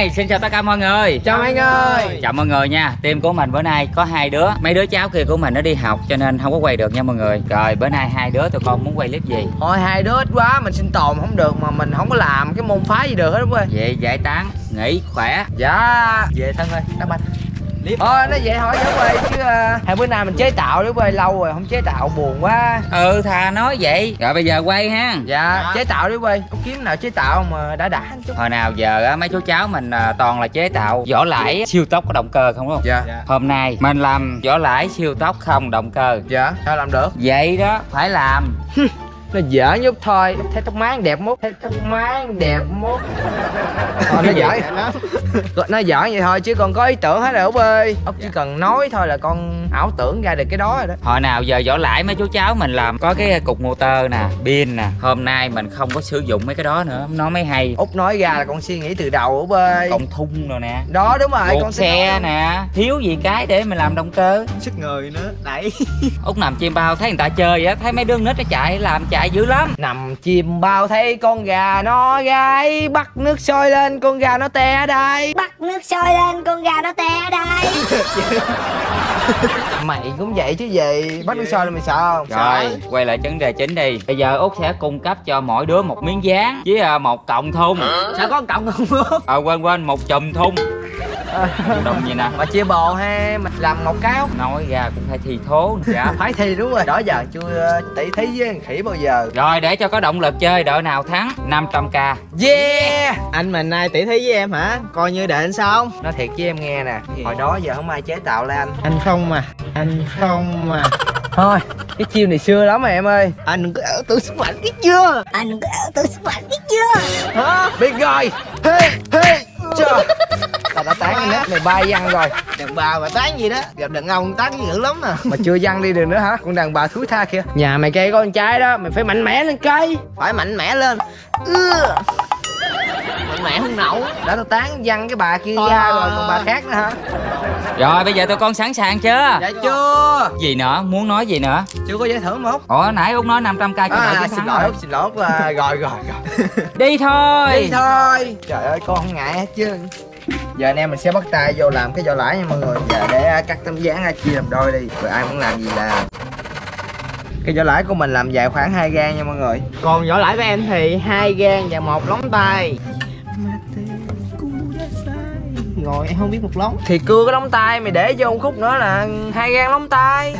nay xin chào tất cả mọi người. Chào mọi người. Chào mọi người nha. Team của mình bữa nay có hai đứa. Mấy đứa cháu kia của mình nó đi học cho nên không có quay được nha mọi người. Rồi bữa nay hai đứa tụi con muốn quay clip gì? Thôi hai đứa ít quá, mình sinh tồn không được mà mình không có làm cái môn phái gì được hết đúng không? Vậy giải tán, nghỉ khỏe. Dạ. Về thân ơi, đá banh. Nó vậy hỏi giống ơi chứ hai bữa nay mình chế tạo đúng ơi, lâu rồi không chế tạo buồn quá. Ừ thà nói vậy. Rồi bây giờ quay ha. Dạ. Chế tạo đúng ơi, kiếm nào chế tạo mà đã chút. Hồi nào giờ á mấy chú cháu mình toàn là chế tạo vỏ lãi siêu tốc có động cơ không đúng không? Dạ. Hôm nay mình làm vỏ lãi siêu tốc không động cơ. Dạ. Sao làm được? Vậy đó, phải làm. Nó dở nhúc thôi. Thấy tóc mái đẹp mốt. Thôi nó dở lắm. Nó dở vậy thôi chứ con có ý tưởng hết rồi Út ơi. Út chỉ cần nói thôi là con ảo tưởng ra được cái đó rồi đó. Hồi nào giờ vỏ lãi mấy chú cháu mình làm có cái cục motor nè, pin nè. Hôm nay mình không có sử dụng mấy cái đó nữa, nó mới hay. Út nói ra là con suy nghĩ từ đầu Út ơi. Con thun rồi nè. Đó đúng rồi. Một con xe nè. Thiếu gì cái để mình làm động cơ. Sức người nữa. Đẩy. Út nằm chim bao thấy người ta chơi á, thấy mấy đứa nít nó chạy làm chạy dữ lắm. Nằm chìm bao thấy con gà nó gáy, bắt nước sôi lên con gà nó te ở đây. Mày cũng vậy chứ gì. Bắt nước sôi lên mày sợ không? Rồi sợ. Quay lại vấn đề chính đi. Bây giờ Út sẽ cung cấp cho mỗi đứa một miếng dán với một cọng thun. Sao có một cọng không Út? Quên một chùm thun. Đồng vậy nè mà chia bồ ha, mình làm một cáo nói ra cũng phải thi thố. Dạ phải thi đúng rồi. Đó giờ chưa tỷ thí với thằng khỉ bao giờ. Rồi để cho có động lực chơi, đội nào thắng 500k. Yeah. Anh mình nay tỷ thí với em hả? Coi như đền sao? Nói thiệt với em nghe nè, hồi đó giờ không ai chế tạo lên anh. Anh không mà. Thôi cái chiêu này xưa lắm mà em ơi. Anh đừng có ảo tưởng sức mạnh biết chưa? Hả? Biết rồi. Trời. Tao đã tán cái nét này bay văng rồi. Đàn bà mà tán gì đó, gặp đàn ông tán dữ lắm à. Mà chưa văng đi được nữa hả? Con đàn bà thúi tha kìa. Nhà mày cây con trai đó, mày phải mạnh mẽ lên cây. Phải mạnh mẽ lên. Mạnh mẽ không nậu. Đã tao tán văng cái bà kia ra rồi còn bà khác nữa hả? Rồi bây giờ tụi con sẵn sàng chưa? Dạ chưa. Gì nữa? Muốn nói gì nữa? Chưa có giải thưởng mà Út. Ủa nãy Út nói 500k cho đội chiến thắng. Xin lỗi Út là rồi. Đi thôi. Trời ơi con không ngại hết chứ. Giờ anh em mình sẽ bắt tay vô làm cái vỏ lãi nha mọi người. Giờ để cắt tấm dán ra chia làm đôi đi. Rồi ai muốn làm gì là. Cái vỏ lãi của mình làm dài khoảng 2 gang nha mọi người. Còn vỏ lãi của em thì 2 gang và 1 lóng tay. Rồi em không biết một lóng. Thì cưa cái lóng tay mày để vô một khúc nữa là 2 gang lóng tay.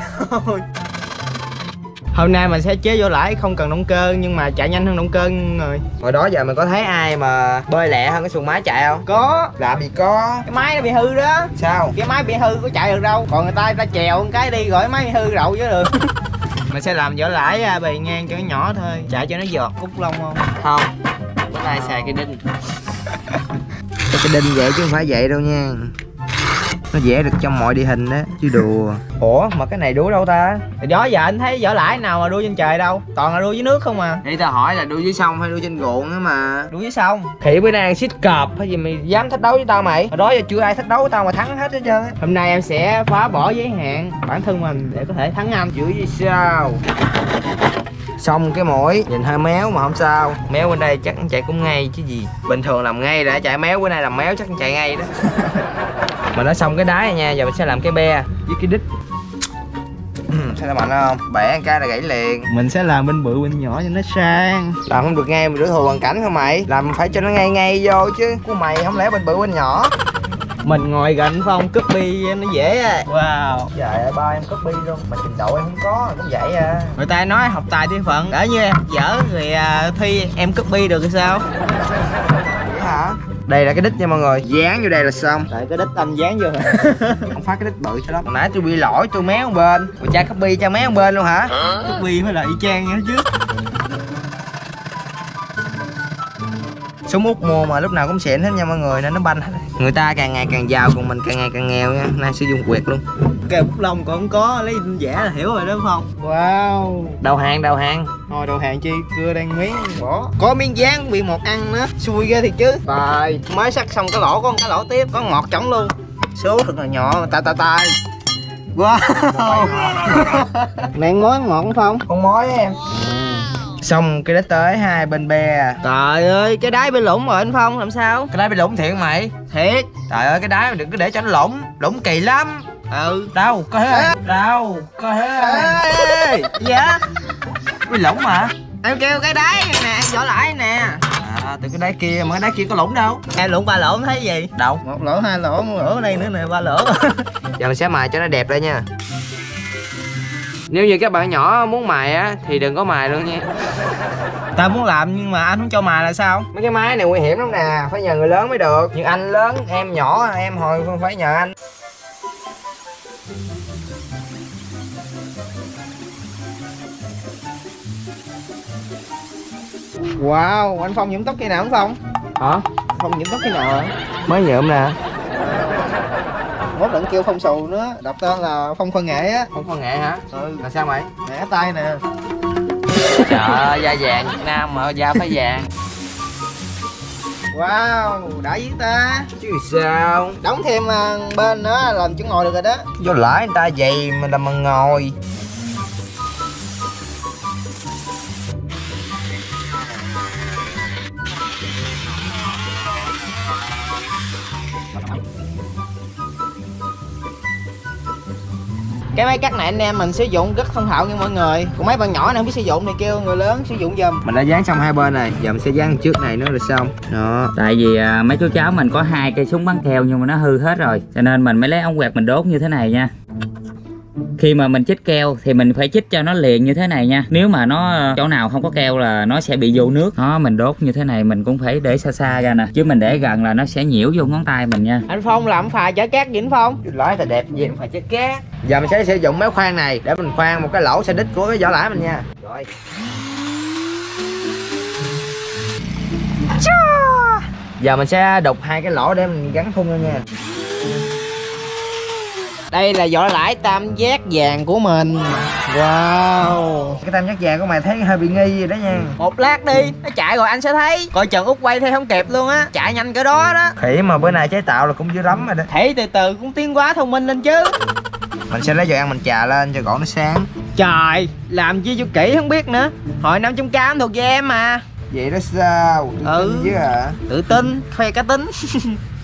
Hôm nay mình sẽ chế vỏ lãi không cần động cơ nhưng mà chạy nhanh hơn động cơ người. Hồi đó giờ mình có thấy ai mà bơi lẹ hơn cái xuồng máy chạy không? Có. Là bị có. Cái máy nó bị hư đó. Sao? Cái máy bị hư có chạy được đâu. Còn người ta chèo một cái đi rồi máy bị hư đậu chứ được. Mình sẽ làm vỏ lãi bề ngang cho nó nhỏ thôi. Chạy cho nó giọt Út lông không? Không. Bữa nay xài cái đinh. Cái đinh vậy chứ không phải vậy đâu nha. Nó vẽ được trong mọi địa hình đó chứ đùa. Ủa mà cái này đua đâu ta? Đó giờ anh thấy vỏ lãi nào mà đua trên trời đâu, toàn là đua dưới nước không à. Thì tao hỏi là đua dưới sông hay đua trên ruộng á mà. Đua dưới sông. Khỉ bữa nay ăn xít cọp hay gì mày dám thách đấu với tao mày. Hồi đó giờ chưa ai thách đấu với tao mà thắng hết hết trơn. Hôm nay em sẽ phá bỏ giới hạn bản thân mình để có thể thắng anh. Chữ gì sao? Xong cái mũi nhìn hơi méo mà không sao. Méo bên đây chắc chạy cũng ngay chứ gì. Bình thường làm ngay đã chạy méo, bữa nay làm méo chắc chạy ngay đó. Mà nó xong cái đáy này nha, giờ mình sẽ làm cái be với cái đít. Thấy nó mạnh không? Bẻ một cái là gãy liền. Mình sẽ làm bên bự bên nhỏ cho nó sang. Làm không được ngay mà rửa thù hoàn cảnh hả mày? Làm phải cho nó ngay ngay vô chứ. Của mày không lẽ bên bự bên nhỏ. Mình ngồi gần phải không? Copy nó dễ à. Wow. Trời ơi ba em copy luôn. Mà trình độ em không có, cũng vậy à. Người ta nói học tài thi phận. Để như em dở thì thi em copy được hay sao? Vậy hả? Đây là cái đít nha mọi người, dán vô đây là xong. Tại cái đít anh dán vô hả? Không phải cái đít bự cho đó. Hồi nãy tôi bị lỗi, tôi méo một bên. Ủa cha copy cha méo một bên luôn hả? Copy mới là y chang vậy chứ. Súng Út mua mà lúc nào cũng xịn hết nha mọi người, nên nó banh hết. Người ta càng ngày càng giàu còn mình càng ngày càng nghèo nha. Nay sử dụng quyệt luôn. Kèo bút lông còn không có, lấy vẽ là hiểu rồi đúng không? Wow. Đầu hàng. Thôi đầu hàng chi, cưa đang miếng bỏ. Có miếng dán bị một ăn nữa, xui ghê thiệt chứ. Rồi, mới sắt xong cái lỗ, con cá lỗ tiếp, có ngọt chổng luôn. Số thật là nhỏ, tay. Wow. Này mối ngọt không? Con mối em. Xong cái đó tới hai bên bè. Trời ơi, cái đáy bị lũng rồi anh Phong làm sao? Cái đáy bị lũng thiệt mày? Thiệt. Trời ơi, cái đáy đừng có để cho nó lũng, lũng kỳ lắm. Ừ. Đâu, có thế không? Đâu, có thế không? Dạ. Bị lũng mà. Em kêu cái đáy nè, em dỡ lại nè. À, từ cái đáy kia mà cái đáy kia có lũng đâu. Hai lũng ba lỗ thấy gì? Đâu, một lỗ hai lỗ, một lỗ ở đây nữa nè, ba lỗ. Giờ mình sẽ mài cho nó đẹp ra nha. Nếu như các bạn nhỏ muốn mài á thì đừng có mài luôn nha. Ta muốn làm nhưng mà anh không cho mài là sao? Mấy cái máy này nguy hiểm lắm nè, phải nhờ người lớn mới được. Nhưng anh lớn, em nhỏ, em hồi không phải nhờ anh. Wow, anh Phong nhuộm tóc khi nào không Phong? Hả? Phong nhuộm tóc khi nào hả? Mới nhuộm nè. Mốt đừng kêu Phong Xù nữa, đọc tên là Phong Khoa Nghệ á. Phong Khoa Nghệ hả? Ừ. Là sao mày? Ngã tay nè. Trời ơi, da vàng Việt Nam mà da phải vàng. Wow, đã với ta. Chứ sao? Đóng thêm bên nữa làm chỗ ngồi được rồi đó. Vô lãi người ta vậy mình làm mà ngồi. Cái máy cắt này anh em mình sử dụng rất thông thạo nha mọi người. Còn mấy bạn nhỏ này không biết sử dụng thì kêu người lớn sử dụng giùm. Mình đã dán xong hai bên này, giờ mình sẽ dán trước này nữa là xong. Đó. Tại vì mấy chú cháu mình có hai cây súng bắn keo nhưng mà nó hư hết rồi, cho nên mình mới lấy ống quẹt mình đốt như thế này nha. Khi mà mình chích keo thì mình phải chích cho nó liền như thế này nha. Nếu mà nó chỗ nào không có keo là nó sẽ bị vô nước. Đó, mình đốt như thế này mình cũng phải để xa xa ra nè, chứ mình để gần là nó sẽ nhiễu vô ngón tay mình nha. Anh Phong làm phà chở cát gì anh Phong? Lái là đẹp gì phải chở cát. Giờ mình sẽ sử dụng máy khoan này để mình khoan một cái lỗ xe đít của cái vỏ lãi mình nha. Rồi. Giờ mình sẽ đục hai cái lỗ để mình gắn thun lên nha. Đây là vỏ lãi tam giác vàng của mình. Wow. Cái tam giác vàng của mày thấy hơi bị nghi rồi đó nha. Một lát đi, nó chạy rồi anh sẽ thấy. Coi chừng út quay theo không kịp luôn á. Chạy nhanh cỡ đó đó. Khỉ mà bữa nay chế tạo là cũng dữ lắm rồi đó. Khỉ từ từ cũng tiến quá thông minh lên chứ. Mình sẽ lấy dầu ăn mình chà lên cho gỗ nó sáng. Trời, làm chi cho kỹ không biết nữa. Hồi 500k thuộc về em mà. Vậy đó sao? Tự tin chứ à. Tự tin, khoe cá tính.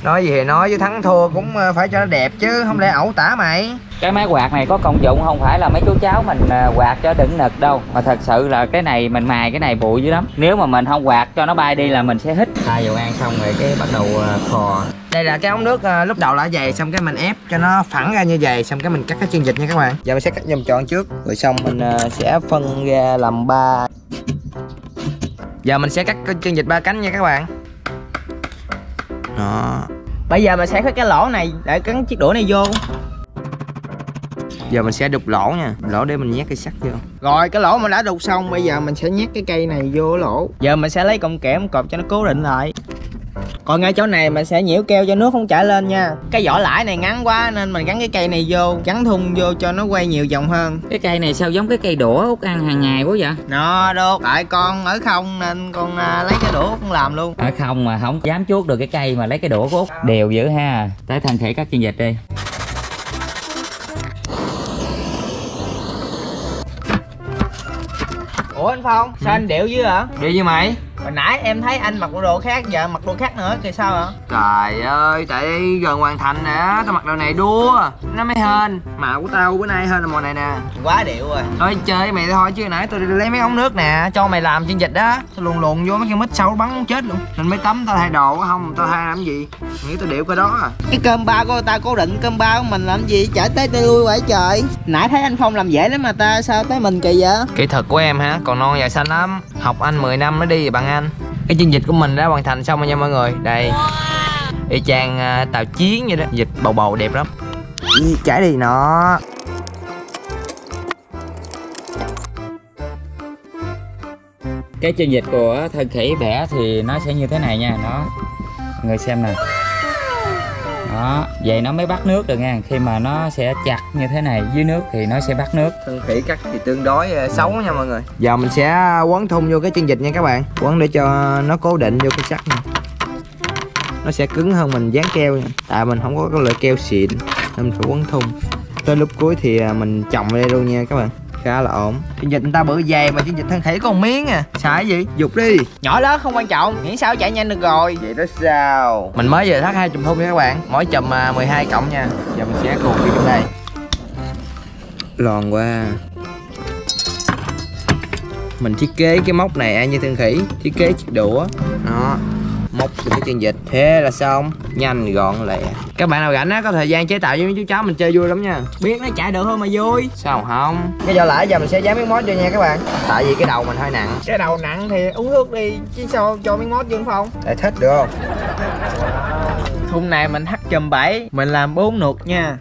Nói gì thì nói chứ thắng thua cũng phải cho nó đẹp chứ, không lẽ ẩu tả mày. Cái máy quạt này có công dụng không phải là mấy chú cháu mình quạt cho đựng nực đâu, mà thật sự là cái này mình mài cái này bụi dữ lắm. Nếu mà mình không quạt cho nó bay đi là mình sẽ hít. Ta dầu ăn xong rồi cái bắt đầu khò. Đây là cái ống nước lúc đầu là dày, xong cái mình ép cho nó phẳng ra như vậy, xong cái mình cắt cái chân vịt nha các bạn. Giờ mình sẽ cắt vòng tròn trước, rồi xong mình sẽ phân ra làm ba. Giờ mình sẽ cắt chân vịt ba cánh nha các bạn. Đó. Bây giờ mình sẽ có cái lỗ này để cắn chiếc đũa này vô. Giờ mình sẽ đục lỗ nha, lỗ để mình nhét cây sắt vô. Rồi cái lỗ mình đã đục xong, bây giờ mình sẽ nhét cái cây này vô lỗ. Giờ mình sẽ lấy cọng kẽm cột cho nó cố định lại. Còn ngay chỗ này mình sẽ nhiễu keo cho nước không chảy lên nha. Cái vỏ lãi này ngắn quá nên mình gắn cái cây này vô, gắn thun vô cho nó quay nhiều vòng hơn. Cái cây này sao giống cái cây đũa Út ăn hàng ngày quá vậy? Nó đâu, tại con ở không nên con lấy cái đũa Út con làm luôn. Ở không mà không dám chuốt được cái cây mà lấy cái đũa của Út. Đều dữ ha. Tới thành thể các chuyên dịch đi. Ủa anh Phong, sao anh điệu dữ hả? Điệu như mày? Hồi nãy em thấy anh mặc bộ đồ khác, giờ mặc đồ khác nữa thì sao hả? Trời ơi, tại gần hoàn thành nè, tao mặc đồ này đua nó mới hên. Màu của tao bữa nay hên là màu này nè. Quá điệu rồi. Thôi chơi mày thôi chứ nãy tôi lấy mấy ống nước nè cho mày làm chân dịch đó. Tao luồn luồn vô mấy con mít sau bắn muốn chết luôn. Nên mới tắm tao thay đồ không, tao thay làm gì? Nghĩ tao điệu cái đó à. Cái cơm ba của tao cố định, cơm ba của mình làm gì chở tới tao lui vậy trời. Nãy thấy anh Phong làm dễ lắm mà ta sao tới mình kỳ vậy? Kỹ thuật của em hả? Còn non dài xanh lắm. Học anh 10 năm nó đi vậy bạn anh. Cái chân vịt của mình đã hoàn thành xong rồi nha mọi người. Đây. Y chang tàu chiến vậy đó. Vịt bầu bầu đẹp lắm. Chảy đi nó. Cái chân vịt của thân khỉ bẻ thì nó sẽ như thế này nha. Nó người xem nè. Đó, vậy nó mới bắt nước được nha. Khi mà nó sẽ chặt như thế này dưới nước thì nó sẽ bắt nước. Thân khỉ cắt thì tương đối xấu nha mọi người. Giờ mình sẽ quấn thun vô cái chân vịt nha các bạn. Quấn để cho nó cố định vô cái sắt này. Nó sẽ cứng hơn mình dán keo nha. Tại mình không có cái loại keo xịn nên mình phải quấn thun. Tới lúc cuối thì mình chồng đây luôn nha các bạn. khá là ổn. Thì dịch người ta bữa về mà chứ dịch thân khỉ còn miếng à. Xài gì? Dục đi. Nhỏ lớn không quan trọng, miễn sao chạy nhanh được rồi. Vậy đó sao? Mình mới về thác 2 chùm thun nha các bạn. Mỗi chùm 12 cộng nha. Giờ mình sẽ cuộn đi trong đây. Lòn qua. Mình thiết kế cái móc này như thân khỉ, thiết kế chiếc đũa. Đó. Móc của cái chân vịt. Thế là xong, nhanh gọn lẹ. Các bạn nào rảnh á có thời gian chế tạo với mấy chú cháu mình chơi vui lắm nha. Biết nó chạy được thôi mà vui. Sao không? Cái giờ lại giờ mình sẽ dán miếng mốt vô nha các bạn. Tại vì cái đầu mình hơi nặng. Cái đầu nặng thì uống nước đi chứ sao cho miếng mốt vô không? Để thích được không? Thùng này mình hắt chùm 7, mình làm 4 nượt nha.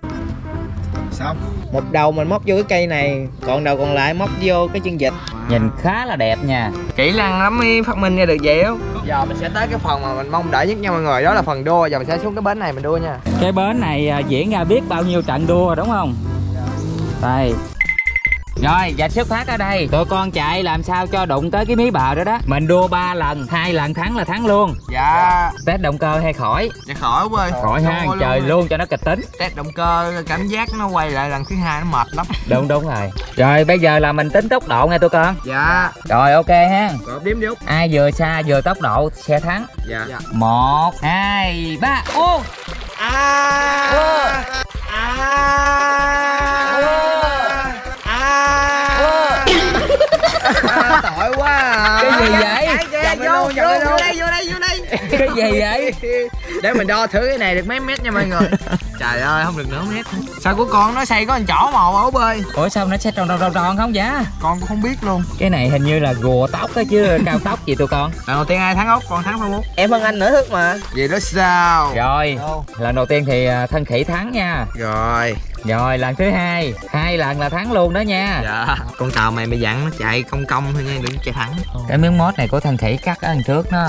Xong. Một đầu mình móc vô cái cây này, còn đầu còn lại móc vô cái chân vịt. Nhìn khá là đẹp nha. Kỹ năng lắm mới phát minh ra được vậy không? Giờ mình sẽ tới cái phần mà mình mong đợi nhất nha mọi người, đó là phần đua. Giờ mình sẽ xuống cái bến này mình đua nha. Cái bến này diễn ra biết bao nhiêu trận đua rồi đúng không? Đây. Rồi, vạch xuất phát ở đây. Tụi con chạy làm sao cho đụng tới cái mí bờ đó đó. Mình đua 3 lần, 2 lần thắng là thắng luôn. Dạ. Test động cơ hay khỏi? Dạ khỏi quá ơi. Khỏi ha, trời luôn cho nó kịch tính. Test động cơ cảm giác nó quay lại lần thứ 2 nó mệt lắm. Đúng đúng rồi. Rồi bây giờ là mình tính tốc độ nghe tụi con. Dạ. Rồi ok ha. Rồi đếm đi. Ai vừa xa vừa tốc độ sẽ thắng. Dạ. 1 2 3. Ô. À, tội quá à. Cái gì vậy? Vô đây. Cái gì vậy? Để mình đo thử cái này được mấy mét nha mọi người. Trời ơi, không được nửa mét. Sao của con nó xây có con chỗ màu ổ bơi. Ủa sao nó sẽ tròn không vậy? Con cũng không biết luôn. Cái này hình như là gùa tóc đó chứ cao tóc gì tụi con. Lần đầu tiên ai thắng ốc, con thắng không? Em hơn anh nửa thước mà. Vậy đó sao? Rồi, lần đầu tiên thì thân khỉ thắng nha. Rồi lần thứ 2 lần là thắng luôn đó nha. Dạ. Con tàu mày mày dặn nó chạy công thôi nha, đừng chạy thẳng. Cái miếng mốt này của thân khỉ cắt ở đằng trước nó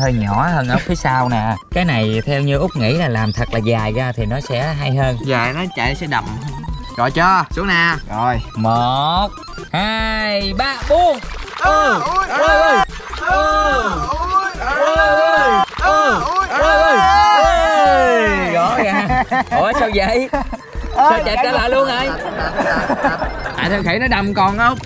hơi nhỏ hơn ở phía sau nè. Cái này theo như Út nghĩ là làm thật là dài ra thì nó sẽ hay hơn. Dài nó chạy sẽ đậm. Rồi chưa? Xuống nè. Rồi. 1 2 3 buông. Ủa sao vậy? Sao chạy trở lại luôn rồi? Tại thân khỉ nó đâm con ốc.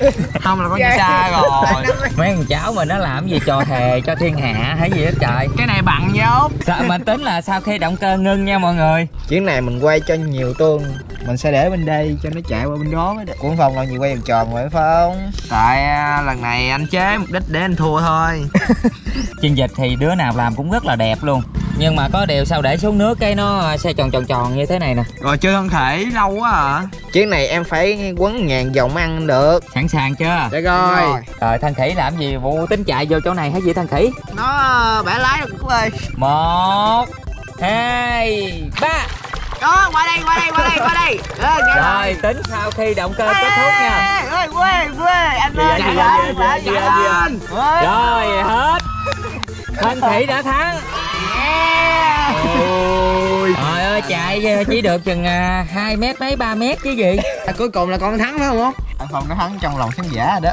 Không là con đi xa rồi. Mấy thằng cháu mình nó làm gì trò hề cho thiên hạ hay gì hết trời. Cái này bằng với Út. Mình tính là sau khi động cơ ngưng nha mọi người. Chuyến này mình quay cho nhiều tương. Mình sẽ để bên đây cho nó chạy qua bên đó mới được. Cuốn phòng làm gì quay vòng tròn vậy phải không? Tại lần này anh chế mục đích để anh thua thôi. Chuyên dịch thì đứa nào làm cũng rất là đẹp luôn. Nhưng mà có điều sao để xuống nước cái nó xoay tròn như thế này nè. Rồi chưa thân khỉ lâu quá à. Chuyến này em phải quấn ngàn vòng ăn được. Sẵn sàng chưa? Để coi. Rồi thân khỉ làm gì vô tính chạy vô chỗ này hay gì thân khỉ? Nó bẻ lái rồi Út ơi. 1 2 3. Đó, qua đây. Rồi, tính sau khi động cơ kết thúc nha. Anh ơi, chạy lên. Rồi, hết. Thân khỉ đã thắng. Ôi ơi, chạy chỉ được chừng 2 mét mấy 3 mét chứ gì. Cuối cùng là con thắng phải không? Anh Phong nó thắng trong lòng khán giả rồi đó.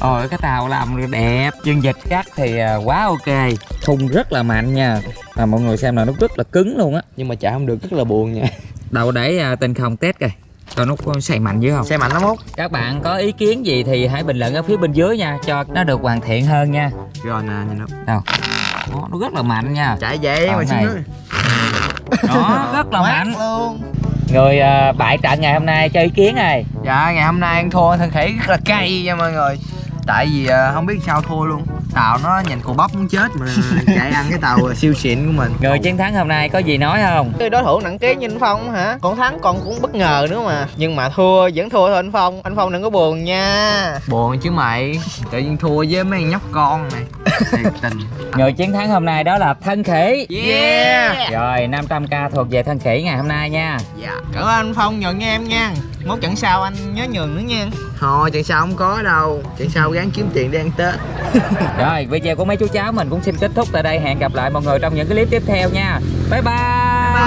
Ôi cái tàu làm đẹp, chương dịch cắt thì quá ok. Thùng rất là mạnh nha. Mà mọi người xem là nó rất là cứng luôn á. Nhưng mà chạy không được rất là buồn nha. Đầu để tinh không test kìa. Coi nó có xoay mạnh dữ không? Xoay mạnh lắm Út. Các bạn có ý kiến gì thì hãy bình luận ở phía bên dưới nha. Cho nó được hoàn thiện hơn nha. Rồi nè, nhìn đâu. Nó rất là mạnh nha. Chạy vậy tàu mà xuống nước. Nó rất là mạnh luôn. Người bại trận ngày hôm nay cho ý kiến rồi. Dạ ngày hôm nay ăn thua thân khỉ rất là cay nha mọi người. Tại vì không biết sao thua luôn. Tàu nó nhìn cù bắp muốn chết mà chạy ăn cái tàu siêu xịn của mình. Người chiến thắng hôm nay có gì nói không? Đối thủ nặng ký như anh Phong hả? Còn thắng con cũng bất ngờ nữa mà. Nhưng mà thua vẫn thua thôi anh Phong. Anh Phong đừng có buồn nha. Buồn chứ mày. Tự nhiên thua với mấy nhóc con này. Tình. Người chiến thắng hôm nay đó là thân khỉ. Yeah. Rồi 500k thuộc về thân khỉ ngày hôm nay nha. Dạ. Cảm ơn anh Phong nhường em nha. Mốt trận sau anh nhớ nhường nữa nha. Thôi trận sau không có đâu. Trận sau gắng kiếm tiền để ăn Tết. Rồi video của mấy chú cháu mình cũng xin kết thúc tại đây. Hẹn gặp lại mọi người trong những clip tiếp theo nha. Bye bye.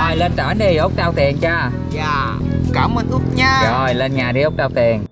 Rồi lên trển đi Út trao tiền cho. Dạ. Cảm ơn Út nha. Rồi lên nhà đi Út trao tiền.